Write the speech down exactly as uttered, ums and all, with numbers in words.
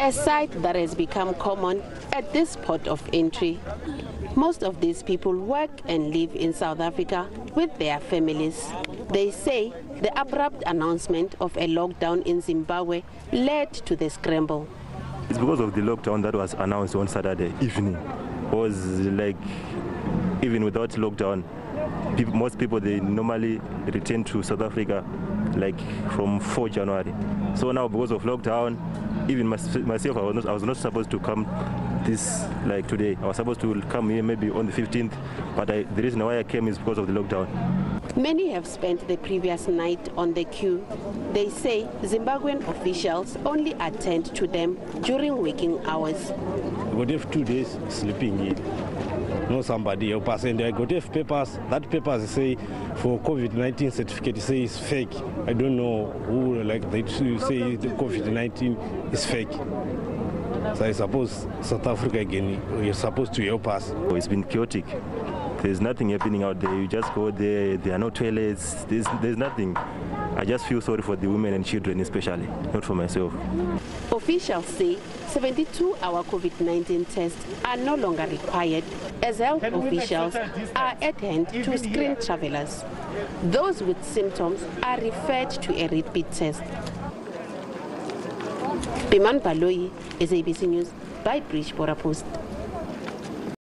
A sight that has become common at this port of entry. Most of these people work and live in South Africa with their families. They say the abrupt announcement of a lockdown in Zimbabwe led to the scramble. It's because of the lockdown that was announced on Saturday evening. It was like, even without lockdown, people, most people, they normally return to South Africa like from the fourth of January. So now, because of lockdown, even myself, I was not, I was not supposed to come this, like today. I was supposed to come here maybe on the fifteenth, but I, the reason why I came is because of the lockdown. Many have spent the previous night on the queue. They say Zimbabwean officials only attend to them during working hours. We have two days sleeping here. No, somebody help us, and I got F papers. That papers say for COVID nineteen certificate says fake. I don't know who like they say the COVID nineteen is fake. So I suppose South Africa again is supposed to help us. Oh, it's been chaotic. There's nothing happening out there. You just go there. There are no toilets. There's there's nothing. I just feel sorry for the women and children, especially, not for myself. Officials say seventy-two hour COVID nineteen tests are no longer required, as health officials are at hand to screen travelers. Those with symptoms are referred to a repeat test. Peman Baloyi, S A B C News, Beitbridge Border Post.